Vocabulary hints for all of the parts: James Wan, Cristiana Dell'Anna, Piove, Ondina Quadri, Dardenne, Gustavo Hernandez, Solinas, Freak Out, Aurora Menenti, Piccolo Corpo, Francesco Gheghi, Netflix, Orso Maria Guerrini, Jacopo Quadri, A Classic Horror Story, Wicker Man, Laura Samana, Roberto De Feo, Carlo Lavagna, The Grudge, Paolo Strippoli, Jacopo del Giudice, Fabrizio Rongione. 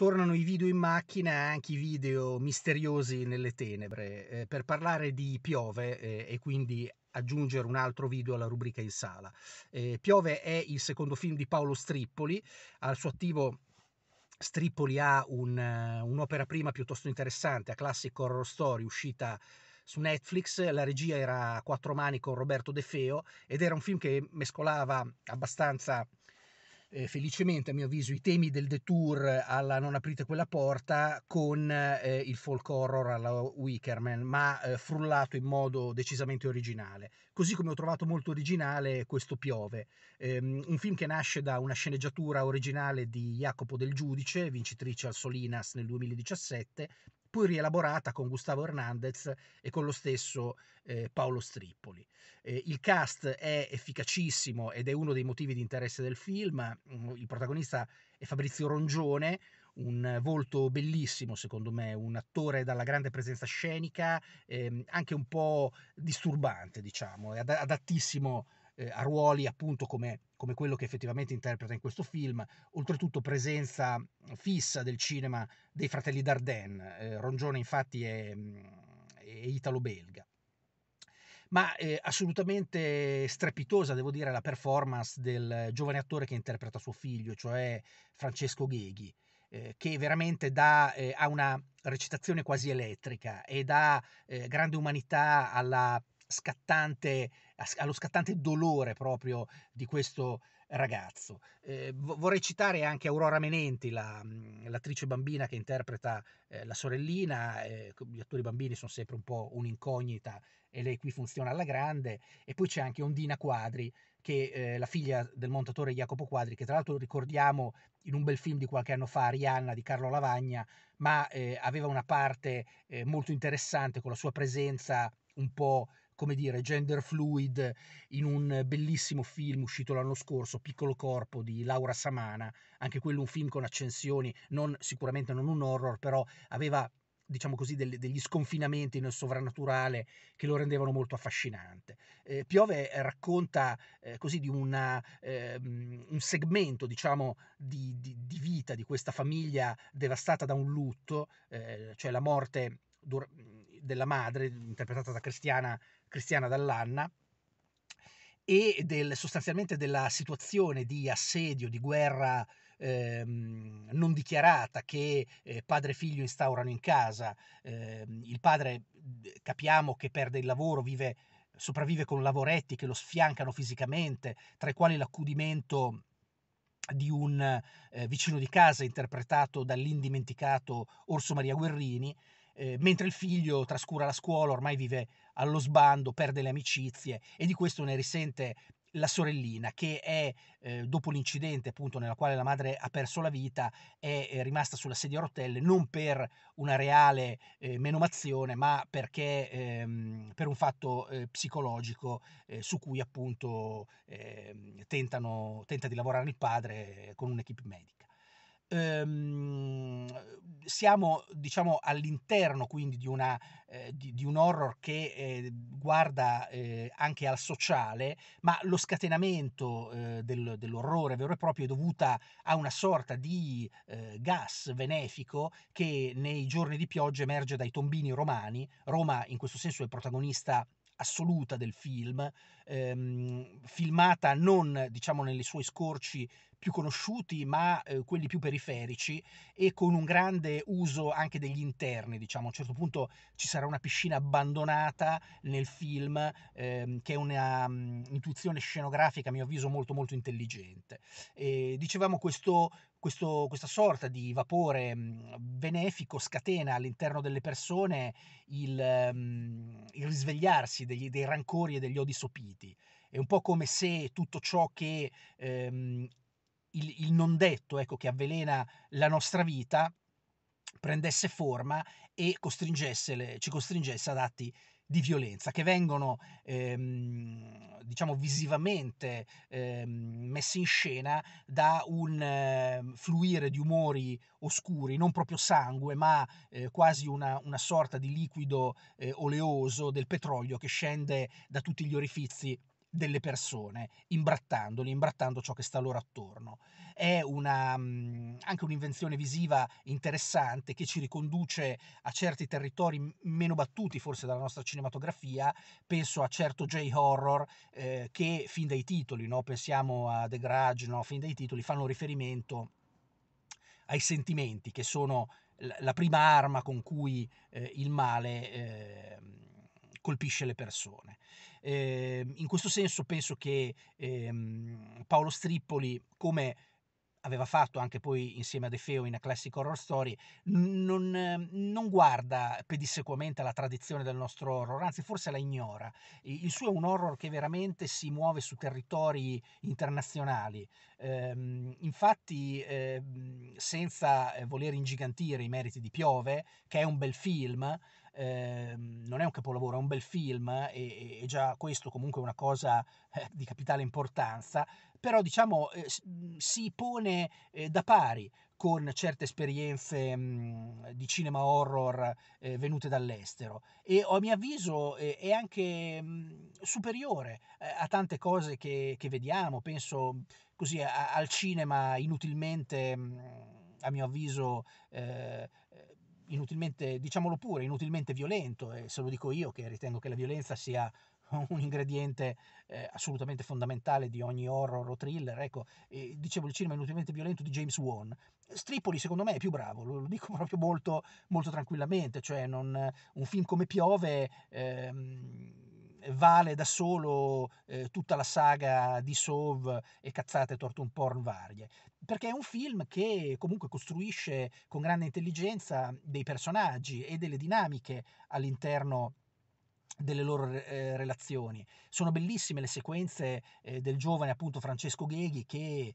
Tornano i video in macchina, anche i video misteriosi nelle tenebre, per parlare di Piove e quindi aggiungere un altro video alla rubrica in sala. Piove è il secondo film di Paolo Strippoli. Al suo attivo Strippoli ha un'opera prima piuttosto interessante, A Classic Horror Story, uscita su Netflix. La regia era a quattro mani con Roberto De Feo ed era un film che mescolava abbastanza felicemente, a mio avviso, i temi del detour alla Non aprite quella porta con il folk horror alla Wicker Man, ma frullato in modo decisamente originale. Così come ho trovato molto originale questo Piove, un film che nasce da una sceneggiatura originale di Jacopo del Giudice, vincitrice al Solinas nel 2017, poi rielaborata con Gustavo Hernandez e con lo stesso Paolo Strippoli. Il cast è efficacissimo ed è uno dei motivi di interesse del film. Il protagonista è Fabrizio Rongione, un volto bellissimo secondo me, un attore dalla grande presenza scenica, anche un po' disturbante, diciamo, è adattissimo a ruoli appunto come quello che effettivamente interpreta in questo film. Oltretutto presenza fissa del cinema dei fratelli Dardenne. Rongione infatti è italo-belga. Ma assolutamente strepitosa, devo dire, la performance del giovane attore che interpreta suo figlio, cioè Francesco Gheghi, che veramente ha una recitazione quasi elettrica e dà grande umanità allo scattante dolore proprio di questo ragazzo. Vorrei citare anche Aurora Menenti, l'attrice bambina che interpreta la sorellina. Gli attori bambini sono sempre un po' un'incognita e lei qui funziona alla grande. E poi c'è anche Ondina Quadri, che è la figlia del montatore Jacopo Quadri, che tra l'altro ricordiamo in un bel film di qualche anno fa, Arianna di Carlo Lavagna, ma aveva una parte molto interessante con la sua presenza un po', come dire, gender fluid in un bellissimo film uscito l'anno scorso, Piccolo Corpo di Laura Samana. Anche quello un film con accensioni, sicuramente non un horror, però aveva, diciamo così, degli sconfinamenti nel sovrannaturale che lo rendevano molto affascinante. Piove racconta così di un segmento, diciamo, di vita di questa famiglia devastata da un lutto, cioè la morte della madre, interpretata da Cristiana Dell'Anna, e sostanzialmente della situazione di assedio, di guerra non dichiarata che padre e figlio instaurano in casa. Il padre, capiamo, che perde il lavoro, sopravvive con lavoretti che lo sfiancano fisicamente, tra i quali l'accudimento di un vicino di casa interpretato dall'indimenticato Orso Maria Guerrini, mentre il figlio trascura la scuola, ormai vive allo sbando, perde le amicizie, e di questo ne risente la sorellina, che è, dopo l'incidente appunto nella quale la madre ha perso la vita, è rimasta sulla sedia a rotelle, non per una reale menomazione, ma perché per un fatto psicologico su cui appunto tenta di lavorare il padre con un'equipe medica. Siamo, diciamo, all'interno quindi di un horror che guarda anche al sociale, ma lo scatenamento dell'orrore vero e proprio è dovuta a una sorta di gas benefico che nei giorni di pioggia emerge dai tombini romani. Roma in questo senso è protagonista assoluta del film, filmata non, diciamo, nelle suoi scorci più conosciuti, ma quelli più periferici, e con un grande uso anche degli interni, diciamo. A un certo punto ci sarà una piscina abbandonata nel film, che è una intuizione scenografica, a mio avviso, molto molto intelligente. E, dicevamo, questa sorta di vapore benefico scatena all'interno delle persone il risvegliarsi dei rancori e degli odi sopiti. È un po' come se tutto ciò che il non detto, ecco, che avvelena la nostra vita, prendesse forma e ci costringesse ad atti di violenza che vengono diciamo visivamente messi in scena da un fluire di umori oscuri, non proprio sangue, ma quasi una sorta di liquido oleoso del petrolio che scende da tutti gli orifizi delle persone, imbrattando ciò che sta loro attorno. È anche un'invenzione visiva interessante che ci riconduce a certi territori meno battuti forse dalla nostra cinematografia. Penso a certo J-horror che fin dai titoli, no? Pensiamo a The Grudge, no? Fin dai titoli fanno riferimento ai sentimenti, che sono la prima arma con cui il male colpisce le persone. In questo senso penso che Paolo Strippoli, come aveva fatto anche poi insieme a De Feo in A Classic Horror Story, non guarda pedissequamente alla tradizione del nostro horror, anzi forse la ignora. Il suo è un horror che veramente si muove su territori internazionali. Infatti, senza voler ingigantire i meriti di Piove, che è un bel film, non è un capolavoro, è un bel film, e già questo comunque è una cosa di capitale importanza, però diciamo si pone da pari con certe esperienze di cinema horror venute dall'estero, e a mio avviso è anche superiore a tante cose che vediamo. Penso così al cinema inutilmente, a mio avviso, inutilmente, diciamolo pure, inutilmente violento, e se lo dico io che ritengo che la violenza sia un ingrediente assolutamente fondamentale di ogni horror o thriller, ecco, dicevo il cinema inutilmente violento di James Wan. Strippoli secondo me è più bravo, lo dico proprio molto, molto tranquillamente, cioè un film come Piove vale da solo tutta la saga di Sov e cazzate tortun porn varie, perché è un film che comunque costruisce con grande intelligenza dei personaggi e delle dinamiche all'interno delle loro relazioni. Sono bellissime le sequenze del giovane, appunto, Francesco Gheghi, che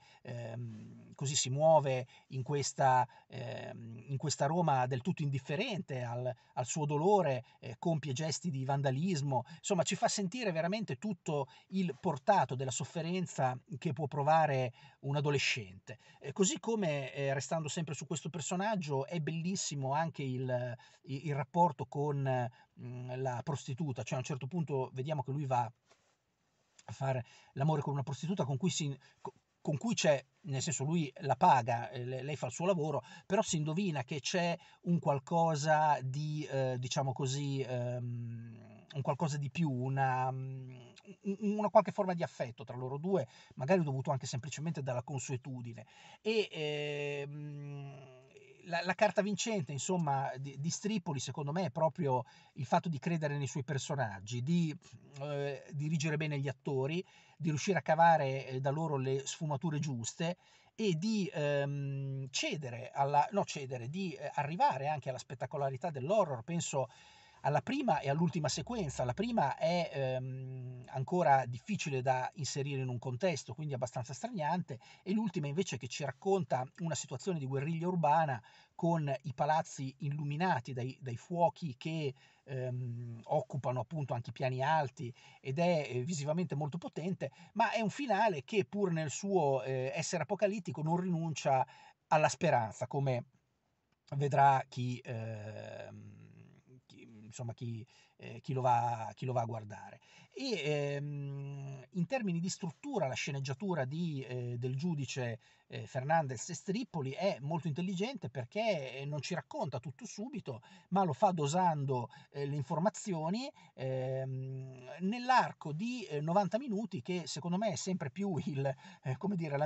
così si muove in questa Roma del tutto indifferente al suo dolore, compie gesti di vandalismo, insomma ci fa sentire veramente tutto il portato della sofferenza che può provare un adolescente. Così come, restando sempre su questo personaggio, è bellissimo anche il rapporto con la prostituta, cioè a un certo punto vediamo che lui va a fare l'amore con una prostituta con cui c'è, nel senso, lui la paga, lei fa il suo lavoro, però si indovina che c'è un qualcosa di, diciamo così, un qualcosa di più, una qualche forma di affetto tra loro due, magari dovuto anche semplicemente dalla consuetudine. E la carta vincente, insomma, di Strippoli secondo me è proprio il fatto di credere nei suoi personaggi, di dirigere bene gli attori, di riuscire a cavare da loro le sfumature giuste e di di arrivare anche alla spettacolarità dell'horror. Penso alla prima e all'ultima sequenza. La prima è ancora difficile da inserire in un contesto, quindi abbastanza straniante, e l'ultima invece che ci racconta una situazione di guerriglia urbana con i palazzi illuminati dai fuochi che occupano appunto anche i piani alti, ed è visivamente molto potente, ma è un finale che pur nel suo essere apocalittico non rinuncia alla speranza, come vedrà chi lo va a guardare. E in termini di struttura, la sceneggiatura del giudice Hernandez e Strippoli è molto intelligente, perché non ci racconta tutto subito, ma lo fa dosando le informazioni nell'arco di 90 minuti, che secondo me è sempre più la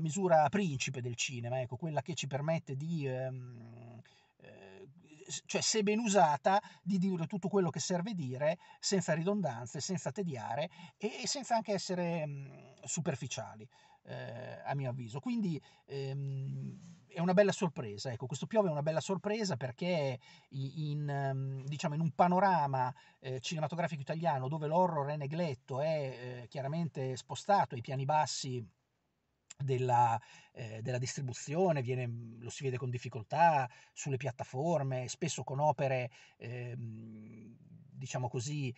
misura principe del cinema, ecco, quella che ci permette di cioè, se ben usata, di dire tutto quello che serve dire, senza ridondanze, senza tediare e senza anche essere superficiali, a mio avviso. Quindi è una bella sorpresa, ecco, questo Piove è una bella sorpresa, perché diciamo, in un panorama cinematografico italiano dove l'horror è negletto, è chiaramente spostato ai piani bassi della distribuzione, lo si vede con difficoltà sulle piattaforme, spesso con opere diciamo così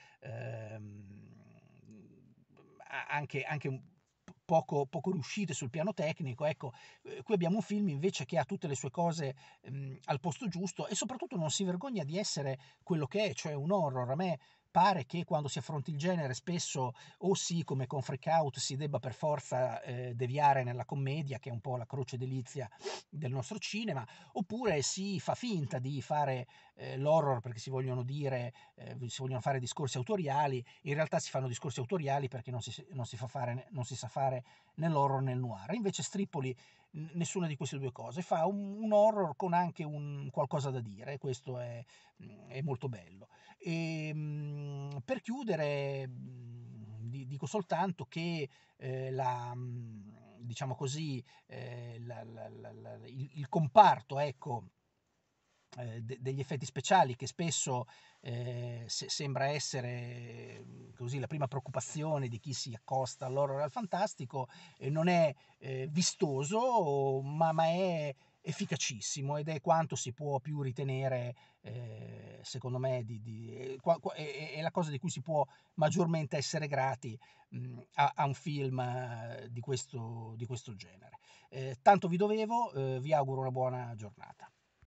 anche poco riuscite sul piano tecnico, ecco, qui abbiamo un film invece che ha tutte le sue cose al posto giusto, e soprattutto non si vergogna di essere quello che è, cioè un horror. A me pare che quando si affronti il genere spesso o sì, come con Freak Out, si debba per forza deviare nella commedia, che è un po' la croce delizia del nostro cinema, oppure si fa finta di fare l'horror perché si vogliono fare discorsi autoriali. In realtà si fanno discorsi autoriali perché non si sa fare né l'horror né il noir. Invece Strippoli nessuna di queste due cose, fa un horror con anche un qualcosa da dire, questo è molto bello. E per chiudere dico soltanto che il comparto, ecco, degli effetti speciali, che spesso sembra essere così la prima preoccupazione di chi si accosta all'horror e al fantastico, non è vistoso ma è efficacissimo, ed è quanto si può più ritenere, secondo me, è la cosa di cui si può maggiormente essere grati a un film di questo genere. Tanto vi dovevo, vi auguro una buona giornata.